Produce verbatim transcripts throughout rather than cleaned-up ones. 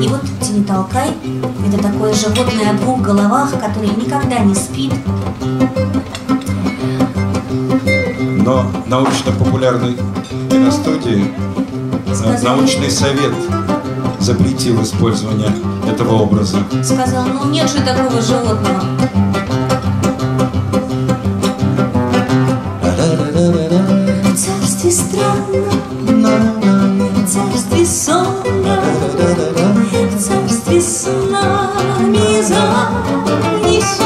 И вот тяни толкай – это такое животное о двух головах, которое никогда не спит. Но научно-популярной киностудии Сказали... научный совет запретил использование этого образа. Сказал, ну нет же такого животного. В царстве странном, в царстве сонном, в царстве сна не занесет,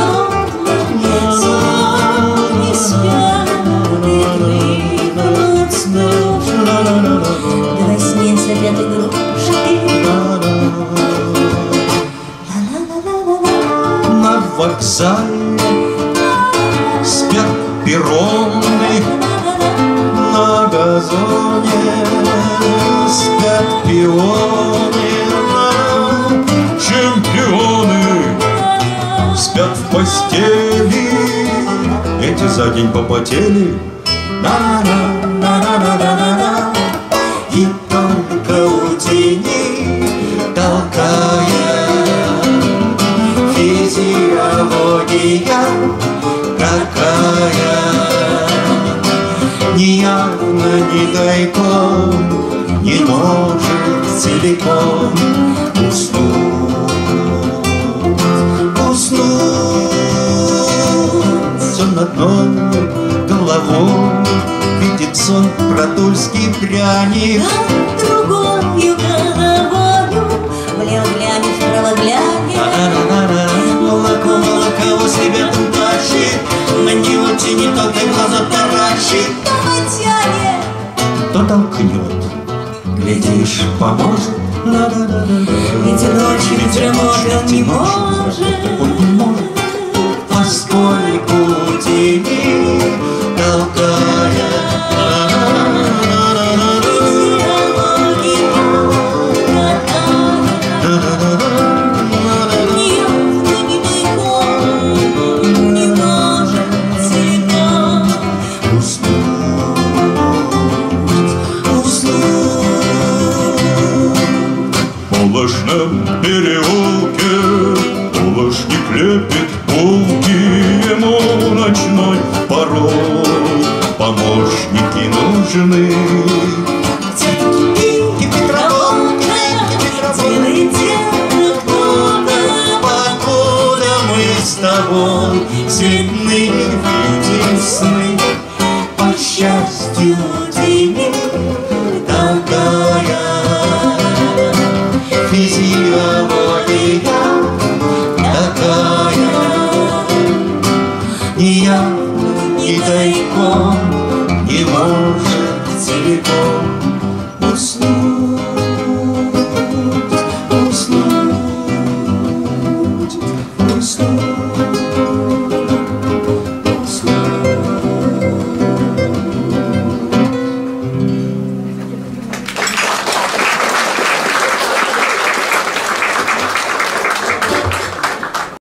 сон не спят, и прыгнут с ножек до восьми цветят игрушки. На вокзале спят перроны, на газоне спят пионы, чемпионы спят в постели, эти за день попотели. На-на-на-на-на-на-на-на. И только у тяни толкая физиология такая, ни явно, ни тайком не может целиком уснуть, уснуть. Все на дно головой видит сон продольский пряник, а другую головою влево глянет, вправо глянет, молоко, молоко у себя тащит, на него тяни толкай, глаза таращит. То тянет, то толкнет, глядишь, поможет. Ведь и ночью ветер не может, он может, поскольку тяни лепит пуги, ему ночной порог, помощники нужны. Тинки-пинки, Петровок, целый день кто-то, покуда мы с тобой сильны, видим сны, по счастью тяни толкая физиология. Ни явно, ни тайком не может целиком уснуть.